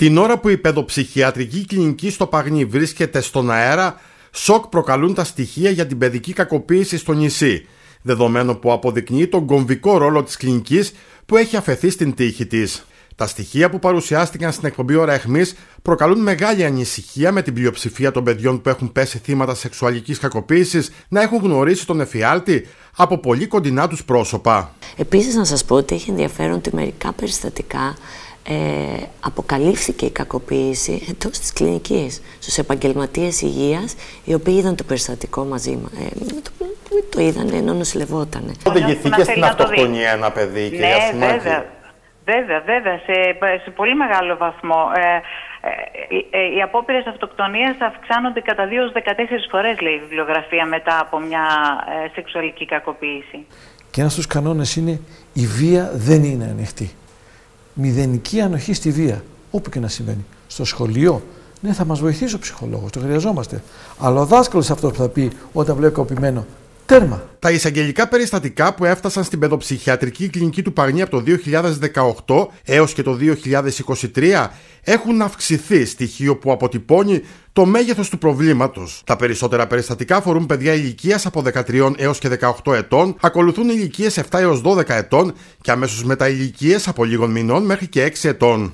Την ώρα που η παιδοψυχιατρική κλινική στο Παγνί βρίσκεται στον αέρα, σοκ προκαλούν τα στοιχεία για την παιδική κακοποίηση στο νησί, δεδομένο που αποδεικνύει τον κομβικό ρόλο της κλινικής που έχει αφαιθεί στην τύχη της. Τα στοιχεία που παρουσιάστηκαν στην εκπομπή ο Ρεχμής προκαλούν μεγάλη ανησυχία με την πλειοψηφία των παιδιών που έχουν πέσει θύματα σεξουαλικής κακοποίησης να έχουν γνωρίσει τον εφιάλτη από πολύ κοντινά τους πρόσωπα. Επίσης, να σας πω ότι έχει ενδιαφέρον ότι μερικά περιστατικά αποκαλύφθηκε η κακοποίηση εντός της κλινικής, στους επαγγελματίες υγείας, οι οποίοι είδαν το περιστατικό μαζί μας. Το είδαν ενώ νοσηλευότανε. Οδηγηθήκε στην αυτοκτονία ένα παιδί, κυρία Σουμάκη? Βέβαια, σε πολύ μεγάλο βαθμό. Οι απόπειρες αυτοκτονίας αυξάνονται κατά 2-14 φορές, λέει η βιβλιογραφία, μετά από μια σεξουαλική κακοποίηση. Και ένας στους κανόνες είναι η βία δεν είναι ανοιχτή. Μηδενική ανοχή στη βία, όπου και να συμβαίνει. Στο σχολείο, ναι, θα μας βοηθήσει ο ψυχολόγος, το χρειαζόμαστε. Αλλά ο δάσκαλος αυτός που θα πει όταν βλέπει κοπημένο, τέρμα. Τα εισαγγελικά περιστατικά που έφτασαν στην παιδοψυχιατρική κλινική του Παγνί από το 2018 έως και το 2023 έχουν αυξηθεί, στοιχείο που αποτυπώνει το μέγεθος του προβλήματος. Τα περισσότερα περιστατικά αφορούν παιδιά ηλικίας από 13 έως και 18 ετών, ακολουθούν ηλικίες 7 έως 12 ετών και αμέσως μετά ηλικίες από λίγων μηνών μέχρι και 6 ετών.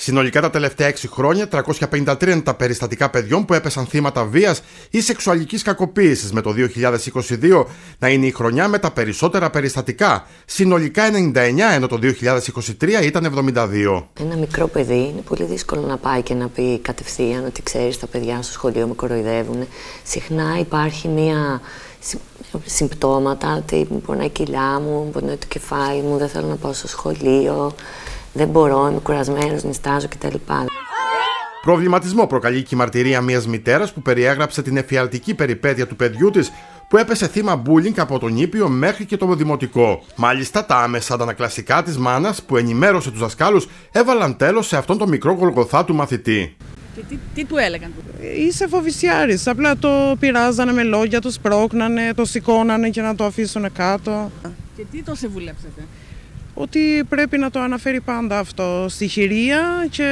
Συνολικά τα τελευταία 6 χρόνια, 353 είναι τα περιστατικά παιδιών που έπεσαν θύματα βίας ή σεξουαλικής κακοποίησης, με το 2022 να είναι η χρονιά με τα περισσότερα περιστατικά. Συνολικά 99, ενώ το 2023 ήταν 72. Ένα μικρό παιδί είναι πολύ δύσκολο να πάει και να πει κατευθείαν ότι ξέρεις, τα παιδιά στο σχολείο με κοροϊδεύουν. Συχνά υπάρχει μία συμπτώματα ότι πονάει κοιλιά μου, πονάει το κεφάλι μου, δεν θέλω να πάω στο σχολείο. Δεν μπορώ, είμαι κουρασμένος, νηστάζω κτλ. Προβληματισμό προκαλεί και η μαρτυρία μιας μητέρας που περιέγραψε την εφιαλτική περιπέτεια του παιδιού της που έπεσε θύμα μπούλινγκ από τον Ήπιο μέχρι και το δημοτικό. Μάλιστα, τα άμεσα αντανακλαστικά της μάνας που ενημέρωσε τους δασκάλους έβαλαν τέλος σε αυτόν τον μικρό γολγοθά του μαθητή. Και τι του έλεγαν? Είσαι φοβησιάρης. Απλά το πειράζανε με λόγια, το σπρώχνανε, το σηκώνανε και να το αφήσουν κάτω. Και τι το σε βουλέψατε? Ότι πρέπει να το αναφέρει πάντα αυτό στη χειρία και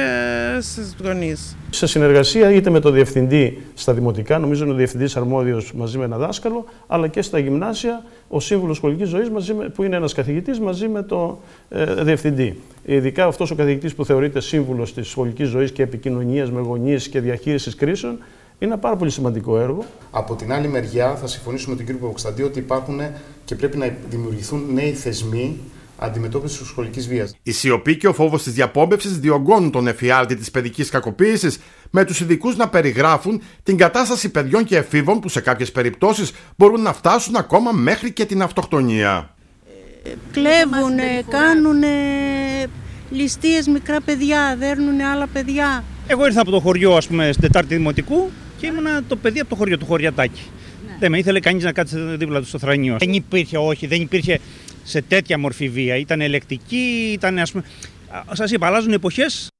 στις γονείς. Σε συνεργασία είτε με τον διευθυντή στα δημοτικά, νομίζω είναι ο διευθυντής αρμόδιος μαζί με ένα δάσκαλο, αλλά και στα γυμνάσια, ο σύμβουλος σχολικής ζωής, που είναι ένας καθηγητής, μαζί με τον διευθυντή. Ειδικά αυτός ο καθηγητής που θεωρείται σύμβουλος της σχολικής ζωής και επικοινωνίας με γονείς και διαχείρισης κρίσεων, είναι ένα πάρα πολύ σημαντικό έργο. Από την άλλη μεριά, θα συμφωνήσουμε με τον κύριο Πακοσταντίο ότι υπάρχουν και πρέπει να δημιουργηθούν νέοι θεσμοί αντιμετώπιση της σχολικής βίας. Η σιωπή και ο φόβος της διαπόμπευσης διωγγώνουν τον εφιάλτη της παιδικής κακοποίησης, με τους ειδικούς να περιγράφουν την κατάσταση παιδιών και εφήβων που σε κάποιες περιπτώσεις μπορούν να φτάσουν ακόμα μέχρι και την αυτοκτονία. Κλέβουνε, κάνουνε ληστείες μικρά παιδιά, δέρνουνε άλλα παιδιά. Εγώ ήρθα από το χωριό, ας πούμε, στην Τετάρτη Δημοτικού και ήμουνα το παιδί από το χωριό, το χωριατάκι. Ναι. Δεν με ήθελε κανείς να κάτσει δίπλα του στο θρανίο. Δεν υπήρχε, δεν υπήρχε σε τέτοια μορφή βία. Ήταν ελεκτική, ήταν, ας πούμε, σας είπα, αλλάζουν εποχές.